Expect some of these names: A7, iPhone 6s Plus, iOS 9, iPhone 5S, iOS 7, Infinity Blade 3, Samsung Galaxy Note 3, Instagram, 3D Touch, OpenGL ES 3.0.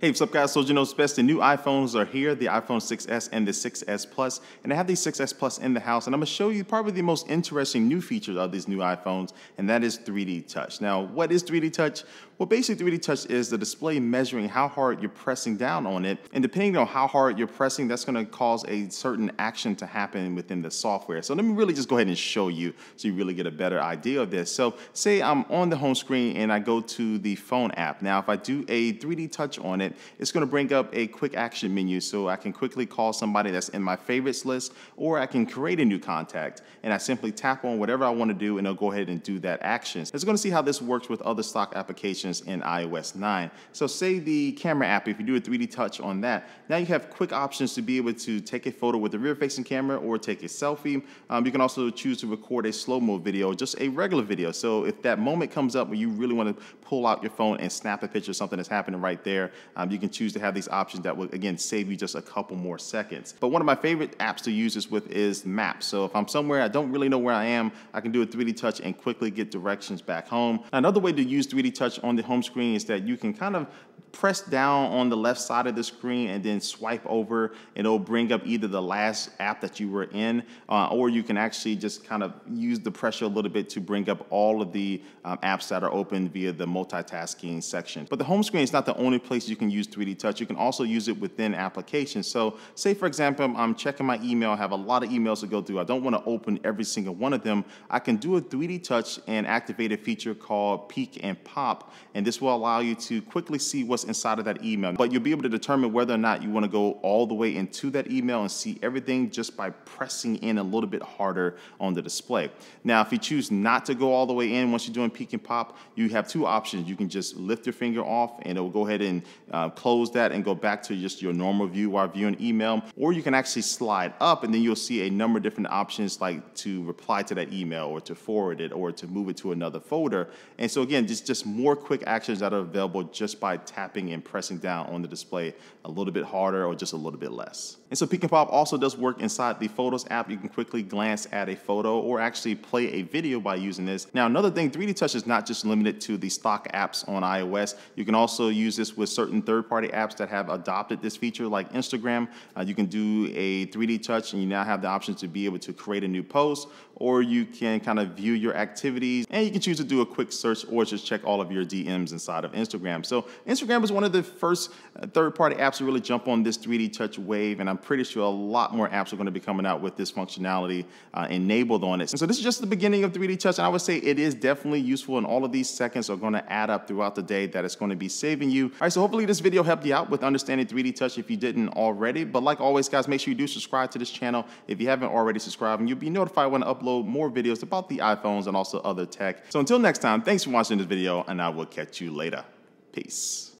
Hey, what's up guys, so you know it's best, the new iPhones are here, the iPhone 6s and the 6s Plus, and I have the 6s Plus in the house, and I'm gonna show you probably the most interesting new features of these new iPhones, and that is 3D Touch. Now, what is 3D Touch? Well, basically 3D Touch is the display measuring how hard you're pressing down on it, and depending on how hard you're pressing, that's gonna cause a certain action to happen within the software. So let me really just go ahead and show you so you really get a better idea of this. So say I'm on the home screen and I go to the phone app. Now, if I do a 3D Touch on it, it's going to bring up a quick action menu so I can quickly call somebody that's in my favorites list, or I can create a new contact and I simply tap on whatever I want to do and it'll go ahead and do that action. It's going to see how this works with other stock applications in iOS 9. So say the camera app, if you do a 3D touch on that, now you have quick options to be able to take a photo with a rear facing camera or take a selfie. You can also choose to record a slow-mo video, just a regular video. So if that moment comes up where you really want to pull out your phone and snap a picture of something that's happening right there, you can choose to have these options that will, again, save you just a couple more seconds. But one of my favorite apps to use this with is Maps. So if I'm somewhere, I don't really know where I am, I can do a 3D touch and quickly get directions back home. Another way to use 3D touch on the home screen is that you can kind of press down on the left side of the screen and then swipe over, and it'll bring up either the last app that you were in, or you can actually just kind of use the pressure a little bit to bring up all of the apps that are open via the multitasking section. But the home screen is not the only place you can use 3D Touch. You can also use it within applications. So say, for example, I'm checking my email, I have a lot of emails to go through, I don't want to open every single one of them. I can do a 3D Touch and activate a feature called Peek and Pop, and this will allow you to quickly see what's inside of that email, but you'll be able to determine whether or not you want to go all the way into that email and see everything just by pressing in a little bit harder on the display. Now, if you choose not to go all the way in once you're doing Peek and Pop, you have two options. You can just lift your finger off and it will go ahead and close that and go back to just your normal view while viewing email, or you can actually slide up and then you'll see a number of different options, like to reply to that email or to forward it or to move it to another folder. And so again, just more quick actions that are available just by tapping and pressing down on the display a little bit harder or just a little bit less. And so Peek and Pop also does work inside the Photos app. You can quickly glance at a photo or actually play a video by using this. Now, another thing, 3D Touch is not just limited to the stock apps on iOS. You can also use this with certain third-party apps that have adopted this feature, like Instagram. You can do a 3D touch and you now have the option to be able to create a new post, or you can kind of view your activities, and you can choose to do a quick search or just check all of your DMs inside of Instagram. So Instagram is one of the first third-party apps to really jump on this 3D touch wave, and I'm pretty sure a lot more apps are going to be coming out with this functionality enabled on it. And so this is just the beginning of 3D touch, and I would say it is definitely useful, and all of these seconds are going to add up throughout the day that it's going to be saving you. All right, so hopefully this video helped you out with understanding 3D Touch if you didn't already. But like always, guys, make sure you do subscribe to this channel if you haven't already subscribed, and you'll be notified when I upload more videos about the iPhones and also other tech. So until next time, thanks for watching this video, and I will catch you later. Peace.